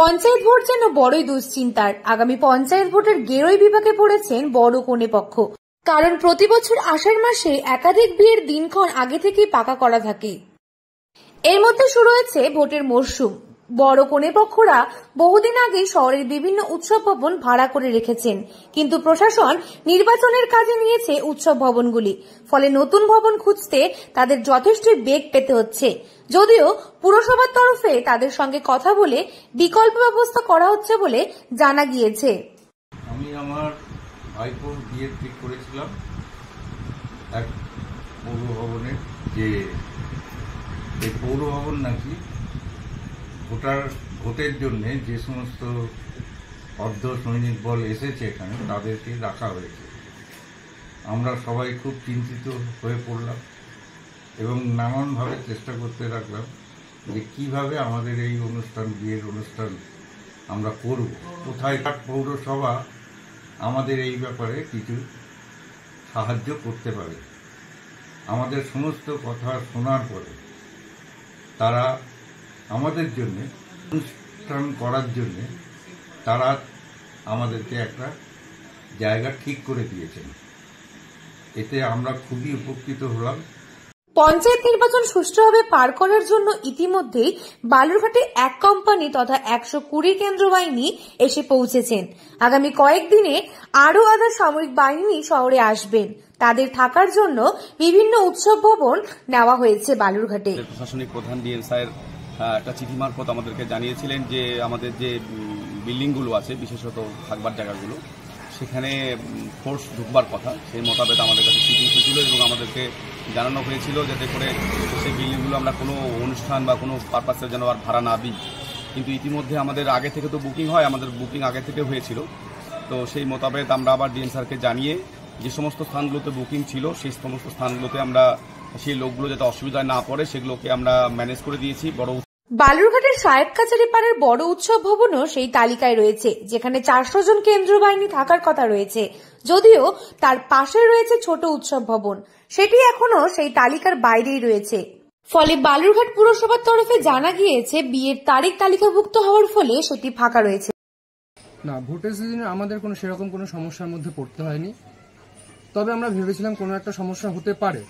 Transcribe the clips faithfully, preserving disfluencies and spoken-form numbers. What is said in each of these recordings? Panchayat vote যেন বড়ই দুশ্চিন্তার। আগামী पंचायत ভোটের গেরোই বিপাকে পড়েছেন বড় কোণে পক্ষ। কারণ প্রতি বছর আষাঢ় মাসে একাধিক বিয়ের দিনক্ষণ আগে থেকেই পাকা করা থাকে। এর মধ্যে শুরু হয়েছে ভোটের মরশুম। বড় কোণে পক্ষরা বহুদিন আগে শহরের বিভিন্ন উৎসব ভবন ভাড়া করে রেখেছেন, কিন্তু প্রশাসন নির্বাচনের কাজে নিয়েছে উৎসব ভবনগুলি। ফলে নতুন ভবন খুঁজতে তাদের যথেষ্ট বেগ পেতে হচ্ছে। যদিও পুরসভার তরফে তাদের সঙ্গে কথা বলে বিকল্প ব্যবস্থা করা হচ্ছে বলে জানা গিয়েছে। আমি আমার ভাইপোর বিয়ে ঠিক করেছিলাম এক পৌর ভবনে, যে এই পৌর ভবন নাকি ভোটার ভোটের জন্যে যে সমস্ত অর্ধ সৈনিক বল এসেছে এখানে তাদেরকে রাখা হয়েছে। আমরা সবাই খুব চিন্তিত হয়ে পড়লাম এবং নানানভাবে চেষ্টা করতে লাগলাম যে কীভাবে আমাদের এই অনুষ্ঠান, বিয়ের অনুষ্ঠান আমরা করব কোথায়। পৌরসভা আমাদের এই ব্যাপারে কিছু সাহায্য করতে পারে। আমাদের সমস্ত কথা শোনার পরে তারা আমাদের জন্যে অনুষ্ঠান করার জন্যে তারা আমাদেরকে একটা জায়গা ঠিক করে দিয়েছেন। এতে আমরা খুবই উপকৃত হলাম। পঞ্চায়েত নির্বাচন সুষ্ঠুভাবে পার করার জন্য ইতিমধ্যেই বালুরঘাটে এক কোম্পানি তথা একশো কুড়ি কেন্দ্র বাহিনী এসে পৌঁছেছেন। আগামী কয়েকদিনে আরও আধা সামরিক বাহিনী শহরে আসবেন। তাদের থাকার জন্য বিভিন্ন উৎসব ভবন নেওয়া হয়েছে বালুরঘাটে। প্রশাসনিক প্রধান ডিএম স্যার একটা চিঠি মারফত আমাদেরকে জানিয়েছিলেন যে আমাদের যে বিল্ডিংগুলো আছে, বিশেষত থাকবার জায়গাগুলো, সেখানে ফোর্স ঢুকবার কথা। সেই মোতাবেক আমাদের কাছে চিঠি এসেছিলো এবং আমাদেরকে জানানো হয়েছিল যাতে করে সেই বিল্ডিংগুলো আমরা কোনো অনুষ্ঠান বা কোনো পারপাসে যেন আর ভাড়া না দিই। কিন্তু ইতিমধ্যে আমাদের আগে থেকে তো বুকিং হয়, আমাদের বুকিং আগে থেকে হয়েছিল। তো সেই মোতাবেক আমরা আবার ডিএম স্যারকে জানিয়ে যে সমস্ত স্থানগুলোতে বুকিং ছিল সেই সমস্ত স্থানগুলোতে আমরা সেই লোকগুলো যাতে অসুবিধায় না পড়ে সেগুলোকে আমরা ম্যানেজ করে দিয়েছি। বড় বালুরঘাটের সাহেব কাছারি পাড়ার বড় উৎসব ভবনও সেই তালিকায় রয়েছে, যেখানে চারশো জন কেন্দ্রীয় বাহিনী থাকার কথা রয়েছে। যদিও তার পাশে রয়েছে ছোট উৎসব ভবন, সেটি এখনো সেই তালিকার বাইরেই রয়েছে। ফলে বালুরঘাট পুরসভার তরফে জানা গিয়েছে বিয়ের তারিখ তালিকাভুক্ত হওয়ার ফলে সেটি ফাঁকা রয়েছে। না, ভোটের সিজনে আমাদের কোনো সেরকম কোনো সমস্যার মধ্যে পড়তে হয়নি। তবে আমরা ভেবেছিলাম কোনো একটা সমস্যা হতে পারে,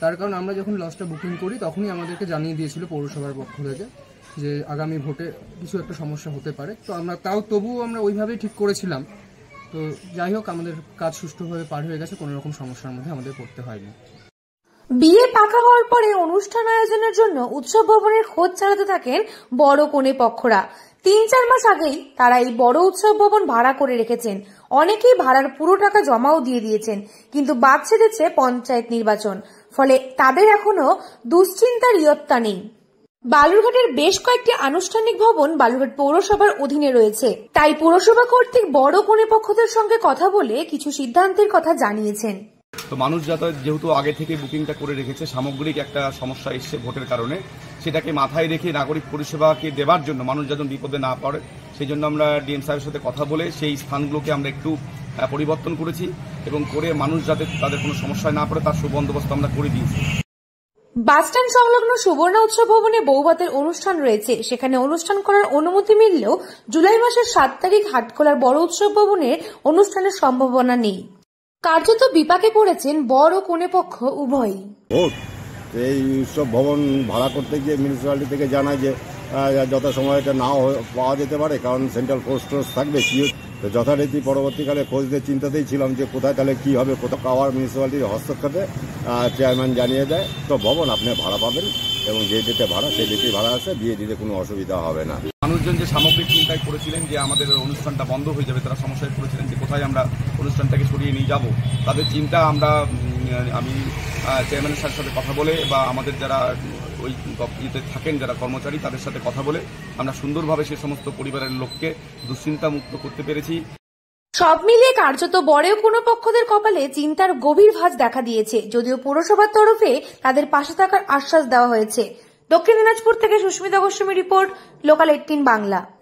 তার কারণ আমরা যখন লস্টটা বুকিং করি তখনই আমাদেরকে জানিয়ে দিয়েছিল পৌরসভার পক্ষ থেকে যে আগামী ভোটে কিছু একটা সমস্যা হতে পারে। তো আমরা তাও তবুও আমরা ওইভাবেই ঠিক করেছিলাম। তো যাই হোক, আমাদের কাজ সুষ্ঠুভাবে পার হয়ে গেছে, কোনো রকম সমস্যার মধ্যে আমাদের পড়তে হয়নি। বিয়ে পাকা হওয়ার পরে অনুষ্ঠান আয়োজনের জন্য উৎসব ভবনের খোঁজ চালাতে থাকেন বড় কোণে পক্ষরা। তিন চার মাস আগেই তারা এই বড় উৎসব ভবন ভাড়া করে রেখেছেন। অনেকেই ভাড়ার পুরো টাকা জমাও দিয়ে দিয়েছেন, কিন্তু বাদ সেধেছে পঞ্চায়েত নির্বাচন। ফলে তাদের এখনো দুশ্চিন্তার ইয়ত্তা নেই। বালুরঘাটের বেশ কয়েকটি আনুষ্ঠানিক ভবন বালুরঘাট পৌরসভার অধীনে রয়েছে। তাই পুরসভা কর্তৃক বড় কোণে পক্ষদের সঙ্গে কথা বলে কিছু সিদ্ধান্তের কথা জানিয়েছেন। তো মানুষ যাতায়াত যেহেতু আগে থেকে বুকিংটা করে রেখেছে, সামগ্রিক একটা সমস্যা এসছে ভোটের কারণে, সেটাকে মাথায় রেখে নাগরিক পরিষেবাকে দেওয়ার জন্য মানুষ যাতে বিপদে না পড়ে সেই জন্য আমরা ডিএম সাহেবের সাথে কথা বলে সেই স্থানগুলোকে আমরা একটু পরিবর্তন করেছি এবং করে মানুষ যাতে তাদের কোনো সমস্যায় না পড়ে তার সুবন্দোবস্ত আমরা করে দিয়েছি। বাসস্ট্যান্ড সংলগ্ন সুবর্ণা উৎসব ভবনে বৌভাতের অনুষ্ঠান রয়েছে। সেখানে অনুষ্ঠান করার অনুমতি মিললেও জুলাই মাসের সাত তারিখ হাটখোলার বড় উৎসব ভবনের অনুষ্ঠানের সম্ভাবনা নেই। কার্যত বিপাকে পড়েছেন বড় কোণে পক্ষ উভয়ই। এই উৎসব ভবন ভাড়া করতে গিয়ে মিউনিসিপ্যালিটি থেকে জানায় যে যথা সময়টা নাও পাওয়া যেতে পারে, কারণ সেন্ট্রাল ফোর্স টোর্স থাকবে। কি যথারীতি পরবর্তীকালে খোঁজদের চিন্তাতেই ছিলাম যে কোথায় তাহলে কী হবে। কোথাও পাওয়ার মিউনিসিপ্যালিটির হস্তক্ষেপে চেয়ারম্যান জানিয়ে দেয় তো ভবন আপনি ভাড়া পাবেন এবং যে ডেটে ভাড়া সেই ডেটেই ভাড়া আসে, বিয়ে দিতে কোনো অসুবিধা হবে না। মানুষজন যে সামগ্রিক চিন্তায় করেছিলেন যে আমাদের অনুষ্ঠানটা বন্ধ হয়ে যাবে, তারা সমস্যায় পড়েছিলেন যে কোথায় আমরা অনুষ্ঠানটাকে সরিয়ে নিয়ে যাব, তাদের চিন্তা আমরা আমি চেয়ারম্যানের সাথে কথা বলে বা আমাদের যারা ওই ইয়েতে থাকেন যারা কর্মচারী তাদের সাথে কথা বলে আমরা সুন্দরভাবে সে সমস্ত পরিবারের লোককে দুশ্চিন্তামুক্ত করতে পেরেছি। সব মিলিয়ে কার্যত বড় কোনো পক্ষদের কপালে চিন্তার গভীর ভাঁজ দেখা দিয়েছে। যদিও পুরসভার তরফে তাদের পাশে থাকার আশ্বাস দেওয়া হয়েছে। দক্ষিণ দিনাজপুর থেকে সুস্মিতা গোস্বামী রিপোর্ট, লোকাল আঠারো বাংলা।